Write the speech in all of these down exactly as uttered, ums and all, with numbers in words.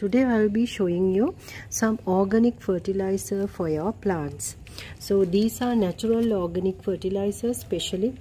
Today I will be showing you some organic fertilizer for your plants. So these are natural organic fertilizers, specially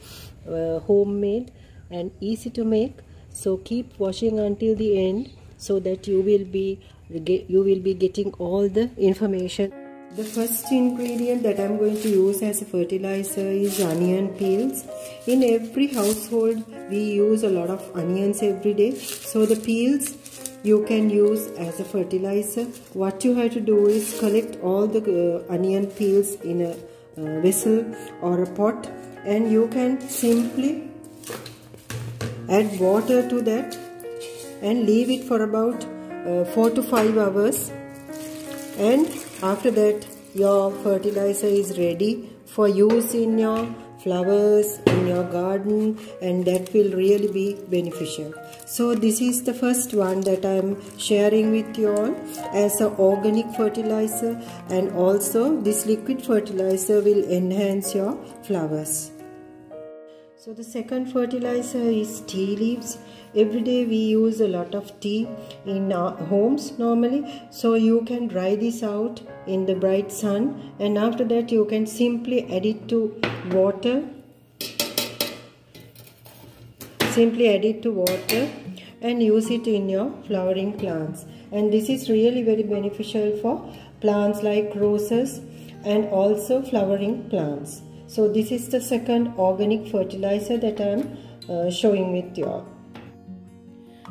uh, homemade and easy to make. So keep watching until the end so that you will be you will be getting all the information. The first ingredient that I am going to use as a fertilizer is onion peels. In every household we use a lot of onions every day, so the peels you can use as a fertilizer. What you have to do is collect all the uh, onion peels in a uh, vessel or a pot, and you can simply add water to that and leave it for about uh, four to five hours, and after that your fertilizer is ready for use in your flowers, in your garden, and that will really be beneficial. So this is the first one that I am sharing with you all as an organic fertilizer, and also this liquid fertilizer will enhance your flowers. So the second fertilizer is tea leaves. Every day we use a lot of tea in our homes normally, so you can dry this out in the bright sun, and after that you can simply add it to water. Simply add it to water and use it in your flowering plants. And this is really very beneficial for plants like roses and also flowering plants. So this is the second organic fertilizer that I am uh, showing with you all.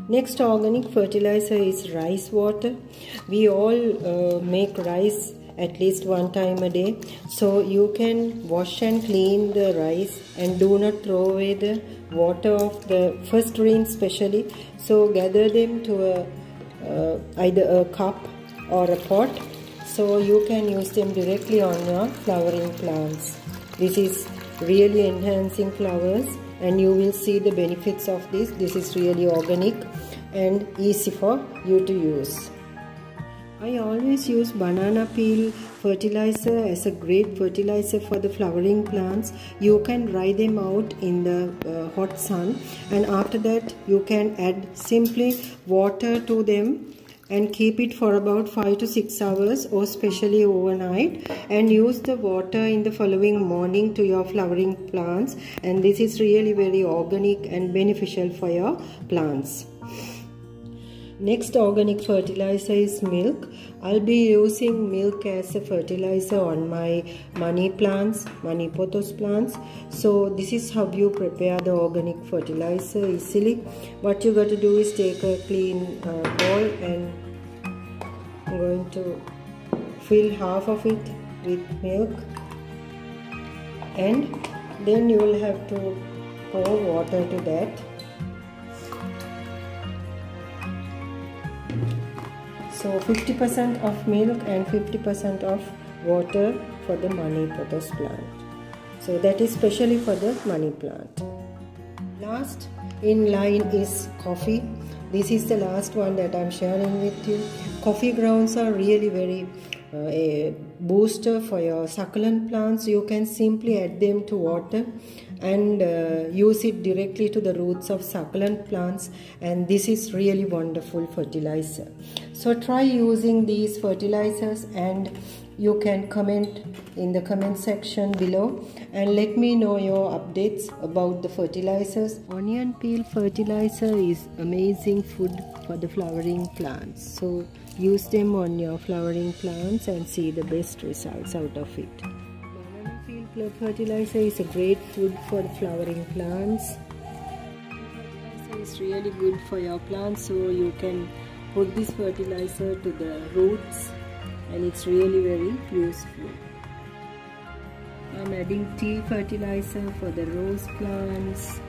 Next organic fertilizer is rice water. We all uh, make rice at least one time a day. So you can wash and clean the rice, and do not throw away the water of the first rinse especially. So gather them to a, uh, either a cup or a pot, so you can use them directly on your flowering plants. This is really enhancing flowers, and you will see the benefits of this. This is really organic and easy for you to use. I always use banana peel fertilizer as a great fertilizer for the flowering plants. You can dry them out in the uh, hot sun, and after that you can add simply water to them and keep it for about five to six hours, or especially overnight, and use the water in the following morning to your flowering plants. And this is really very organic and beneficial for your plants. Next organic fertilizer is milk. I'll be using milk as a fertilizer on my money plants, money pothos plants. So this is how you prepare the organic fertilizer easily. What you got to do is take a clean uh, bowl, and I'm going to fill half of it with milk, and then you will have to pour water to that. So fifty percent of milk and fifty percent of water for the money pothos plant. So that is specially for the money plant. Last in line is coffee. This is the last one that I am sharing with you. Coffee grounds are really very uh, a booster for your succulent plants. You can simply add them to water and uh, use it directly to the roots of succulent plants, and this is really wonderful fertilizer. So try using these fertilizers, and you can comment in the comment section below and let me know your updates about the fertilizers. Onion peel fertilizer is amazing food for the flowering plants, so use them on your flowering plants and see the best results out of it. Fertilizer is a great food for the flowering plants. Fertilizer is really good for your plants, so you can put this fertilizer to the roots, and it's really very useful. I'm adding tea fertilizer for the rose plants.